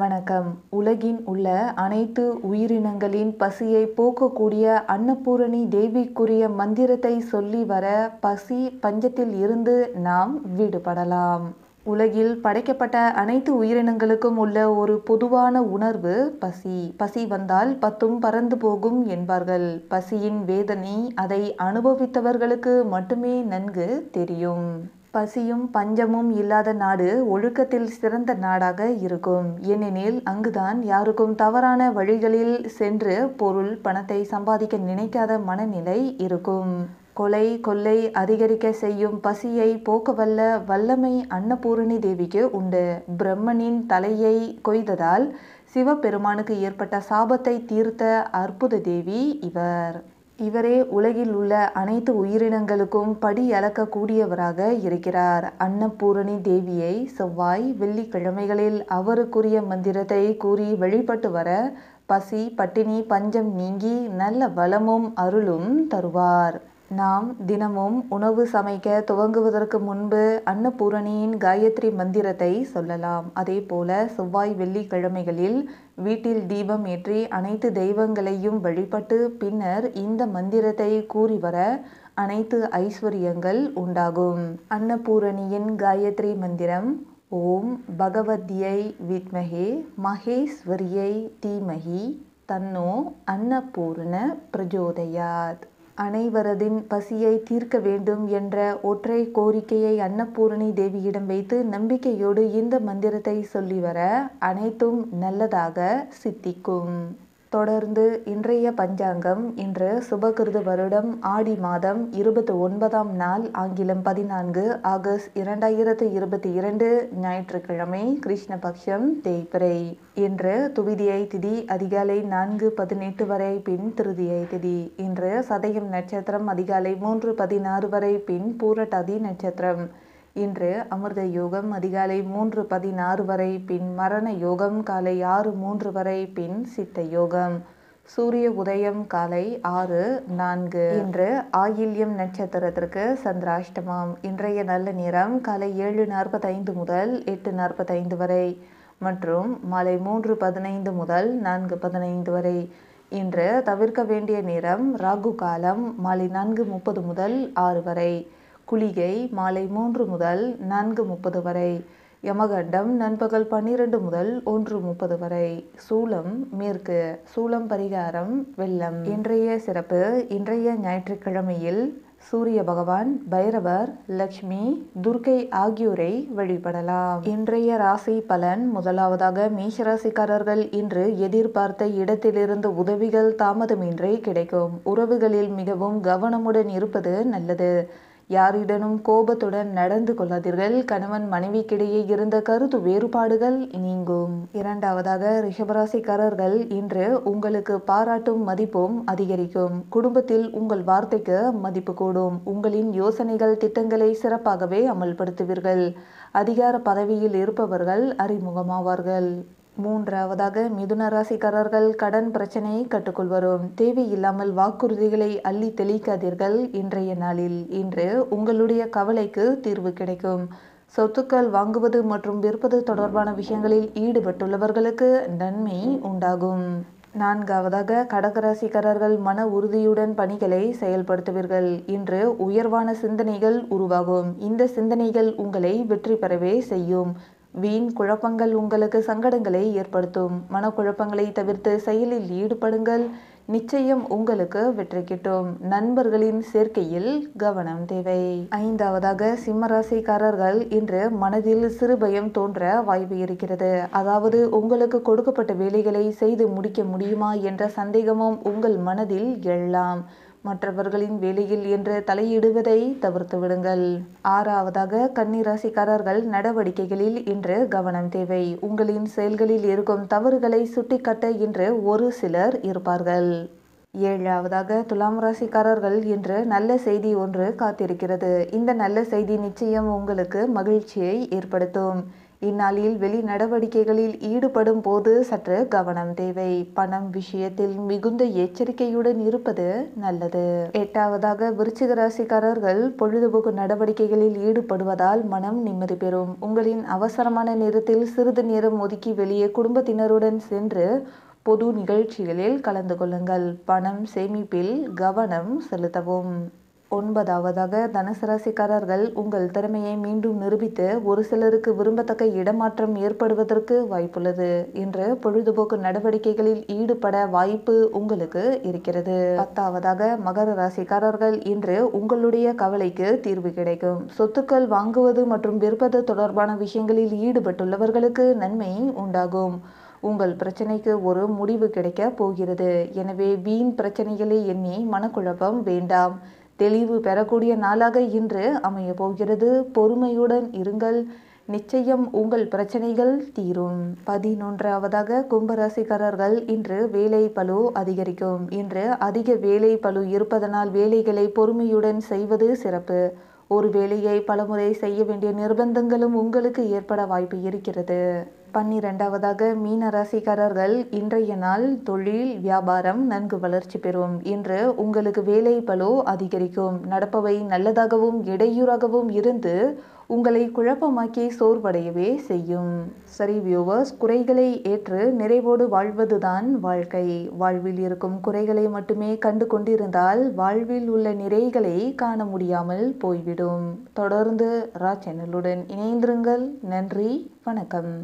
வணக்கம். உலகின் உள்ள அனைத்து உயிரினங்களின் பசியை போக்கக்கூடிய அன்னபூரணி தேவிக்குரிய மந்திரத்தை சொல்லி வர பசி பஞ்சத்தில் இருந்து நாம் விடுபடலாம். உலகில் படைக்கப்பட்ட அனைத்து உயிரினங்களுக்கும் உள்ள ஒரு பொதுவான உணர்வு பசி. பசி வந்தால் பத்தும் பறந்து போகும் என்பார்கள். பசியின் வேதனை அதை அனுபவித்தவர்களுக்கு மட்டுமே நன்கு தெரியும். பசியும் பஞ்சமும் இல்லாத நாடு ஒழுக்கத்தில் சிறந்த நாடாக இருக்கும். ஏனெனில் அங்குதான் யாருக்கும் தவறான வழிகளில் சென்று பொருள் பணத்தை சம்பாதிக்க நினைக்காத மனநிலை இருக்கும். கொலை கொள்ளை அதிகரிக்க செய்யும் பசியை போக்கவல்ல வல்லமை அன்னபூரணி தேவிக்கு உண்டு. பிரம்மனின் தலையை கொய்ததால் சிவபெருமானுக்கு ஏற்பட்ட சாபத்தை தீர்த்த அற்புத தேவி இவர். இவரே உலகில் உள்ள அனைத்து உயிரினங்களுக்கும் படி அளக்கக்கூடியவராக இருக்கிறார். அன்னபூரணி தேவியை செவ்வாய் வெள்ளிக்கிழமைகளில் அவருக்குரிய மந்திரத்தை கூறி வழிபட்டு வர பசி பட்டினி பஞ்சம் நீங்கி நல்ல வளமும் அருளும் தருவார். நாம் தினமும் உணவு சமைக்க துவங்குவதற்கு முன்பு அன்னபூரணியின் காயத்ரி மந்திரத்தை சொல்லலாம். அதே போல செவ்வாய் வெள்ளிக்கிழமைகளில் வீட்டில் தீபம் ஏற்றி அனைத்து தெய்வங்களையும் வழிபட்டு பின்னர் இந்த மந்திரத்தை கூறி வர அனைத்து ஐஸ்வர்யங்கள் உண்டாகும். அன்னபூரணியின் காயத்ரி மந்திரம்: ஓம் பகவத்யை வித்மஹே மகேஸ்வரியை தீமஹி தன்னோ அன்னபூரண பிரஜோதயாத். அனைவரதின் பசியை தீர்க்க வேண்டும் என்ற ஒற்றை கோரிக்கையை அன்னபூரணி தேவியிடம் வைத்து நம்பிக்கையோடு இந்த மந்திரத்தை சொல்லி வர அனைத்தும் நல்லதாக சித்திக்கும். தொடர்ந்து இன்றைய பஞ்சாங்கம். இன்று சுபகிருது வருடம் ஆடி மாதம் 29ஆம் நாள், ஆங்கிலம் 14 ஆகஸ்ட் 2022, ஞாயிற்றுக்கிழமை, கிருஷ்ணபக்ஷம், தேய்பிறை. இன்று துவிதியை திதி அதிகாலை 4:18 வரை, பின் திருதியை திதி. இன்று சதயம் நட்சத்திரம் அதிகாலை 3:16 வரை, பின் பூரட்டாதி நட்சத்திரம். இன்று அமிர்த யோகம் அதிகாலை 3:16 வரை, பின் மரண யோகம் காலை 6:03 வரை, பின் சித்த யோகம். சூரிய உதயம் காலை 6:04. இன்று ஆயில்யம் நட்சத்திரத்திற்கு சந்திராஷ்டமம். இன்றைய நல்ல நேரம் காலை 7:45 முதல் 8:45 வரை மற்றும் மாலை 3:15 முதல் 4:15 வரை. இன்று தவிர்க்க வேண்டிய நேரம் ராகு காலம் மாலை 4:30 முதல் 6 வரை, குளிகை மாலை 3 முதல் 4:30 வரை, யமகண்டம் நண்பகல் 12 முதல் 1:30 வரை, சூலம் மேற்கு. சூலம் பரிகாரம் வெல்லம். இன்றைய சிறப்பு: இன்றைய ஞாயிற்றுக்கிழமையில் சூரிய பகவான், பைரவர், லக்ஷ்மி, துர்க்கை ஆகியோரை வழிபடலாம். இன்றைய ராசி பலன். முதலாவதாக மேஷராசிக்காரர்கள் இன்று எதிர்பார்த்த இடத்திலிருந்து உதவிகள் தாமதமின்றி கிடைக்கும். உறவுகளில் மிகவும் கவனமுடன் இருப்பது நல்லது. யாரிடனும் கோபத்துடன் நடந்து கொள்ளாதீர்கள். கணவன் மனைவிக்கிடையே இருந்த கருத்து வேறுபாடுகள் நீங்கும். இரண்டாவதாக ரிஷபராசிக்காரர்கள் இன்று உங்களுக்கு பாராட்டும் மதிப்பும் அதிகரிக்கும். குடும்பத்தில் உங்கள் வார்த்தைக்கு மதிப்பு கூடும். உங்களின் யோசனைகள் திட்டங்களை சிறப்பாகவே அமல்படுத்துவீர்கள். அதிகார பதவியில் இருப்பவர்கள் அறிமுகமாவார்கள். மூன்றாவதாக மிதுன ராசிக்காரர்கள் கடன் பிரச்சனையை கட்டுக்குள் வரும். தேவையில்லாமல் வாக்குறுதிகளை அள்ளி தெளிக்காதீர்கள். இன்றைய நாளில் இன்று உங்களுடைய கவலைக்கு தீர்வு கிடைக்கும். சொத்துக்கள் வாங்குவது மற்றும் விற்பது தொடர்பான விஷயங்களில் ஈடுபட்டுள்ளவர்களுக்கு நன்மை உண்டாகும். நான்காவதாக கடகராசிக்காரர்கள் மன உறுதியுடன் பணிகளை செயல்படுத்துவீர்கள். இன்று உயர்வான சிந்தனைகள் உருவாகும். இந்த சிந்தனைகள் உங்களை வெற்றி பெறவே செய்யும். வீண் குழப்பங்கள் உங்களுக்கு சங்கடங்களை ஏற்படுத்தும். மனக்குழப்பங்களை தவிர்த்து செயலில் ஈடுபடுங்கள். நிச்சயம் உங்களுக்கு வெற்றி கிட்டும். நண்பர்களின் சேர்க்கையில் கவனம் தேவை. ஐந்தாவதாக சிம்மராசிக்காரர்கள் இன்று மனதில் சிறு பயம் தோன்ற வாய்ப்பு இருக்கிறது. அதாவது உங்களுக்கு கொடுக்கப்பட்ட வேலைகளை செய்து முடிக்க முடியுமா என்ற சந்தேகமும் உங்கள் மனதில் எழலாம். மற்றவர்களின் வேலையில் என்று தலையிடுவதை தவிர்த்து விடுங்கள். ஆறாவதாக கன்னிராசிக்காரர்கள் நடவடிக்கைகளில் இன்று கவனம் தேவை. உங்களின் செயல்களில் இருக்கும் தவறுகளை சுட்டிக்காட்ட இன்று ஒரு சிலர் இருப்பார்கள். ஏழாவதாக துலாம் ராசிக்காரர்கள் இன்று நல்ல செய்தி ஒன்று காத்திருக்கிறது. இந்த நல்ல செய்தி நிச்சயம் உங்களுக்கு மகிழ்ச்சியை ஏற்படுத்தும். இந்நாளில் வெளி நடவடிக்கைகளில் ஈடுபடும் போது சற்று கவனம் தேவை. பணம் விஷயத்தில் மிகுந்த எச்சரிக்கையுடன் இருப்பது நல்லது. 8ஆவதாக விருச்சிக ராசிக்காரர்கள் பொழுதுபோக்கு நடவடிக்கைகளில் ஈடுபடுவதால் மனம் நிம்மதி பெறும். உங்களின் அவசரமான நேரத்தில் சிறிது நேரம் ஒதுக்கி வெளியே குடும்பத்தினருடன் சென்று பொது நிகழ்ச்சிகளில் கலந்து கொள்ளுங்கள். பணம் சேமிப்பில் கவனம் செலுத்தவும். 9ஆவதாக தனுசு ராசிக்காரர்கள் உங்கள் திறமையை மீண்டும் நிரூபித்து ஒரு சிலருக்கு விரும்பத்தக்க இடமாற்றம் ஏற்படுவதற்கு வாய்ப்புள்ளது. இன்று பொழுதுபோக்கு நடவடிக்கைகளில் ஈடுபட வாய்ப்பு உங்களுக்கு இருக்கிறது. 10ஆவதாக மகர ராசிக்காரர்கள் இன்று உங்களுடைய கவலைக்கு தீர்வு கிடைக்கும். சொத்துக்கள் வாங்குவது மற்றும் விற்பது தொடர்பான விஷயங்களில் ஈடுபட்டுள்ளவர்களுக்கு நன்மை உண்டாகும். உங்கள் பிரச்சனைக்கு ஒரு முடிவு கிடைக்க போகிறது. எனவே வீண் பிரச்சனைகளை எண்ணி மனக்குழப்பம் வேண்டாம். தெளிவு பெறக்கூடிய நாளாக இன்று அமைய போகிறது. பொறுமையுடன் இருங்கள். நிச்சயம் உங்கள் பிரச்சனைகள் தீரும். 11ஆவதாக கும்பராசிக்காரர்கள் இன்று வேலை பளு அதிகரிக்கும். இன்று அதிக வேலை பளு இருப்பதனால் வேலைகளை பொறுமையுடன் செய்வது சிறப்பு. ஒரு வேலையை பலமுறை செய்ய வேண்டிய நிர்பந்தங்களும் உங்களுக்கு ஏற்பட வாய்ப்பு இருக்கிறது. 12ஆவதாக மீன ராசிக்காரர்கள் இன்றைய நாள் தொழில் வியாபாரம் நன்கு வளர்ச்சி பெறும். இன்று உங்களுக்கு வேலை பளு அதிகரிக்கும். நடப்பவை நல்லதாகவும் இடையூறாகவும் இருந்து உங்களை குழப்பமாக்கி சோர்வடையவே செய்யும். சரி வியூவர்ஸ், குறைகளை ஏற்று நிறைவோடு வாழ்வதுதான் வாழ்க்கை. வாழ்வில் இருக்கும் குறைகளை மட்டுமே கண்டு கொண்டிருந்தால் வாழ்வில் உள்ள நிறைகளை காண முடியாமல் போய்விடும். தொடர்ந்து ரா சேனலுடன் இணைந்திருங்கள். நன்றி, வணக்கம்.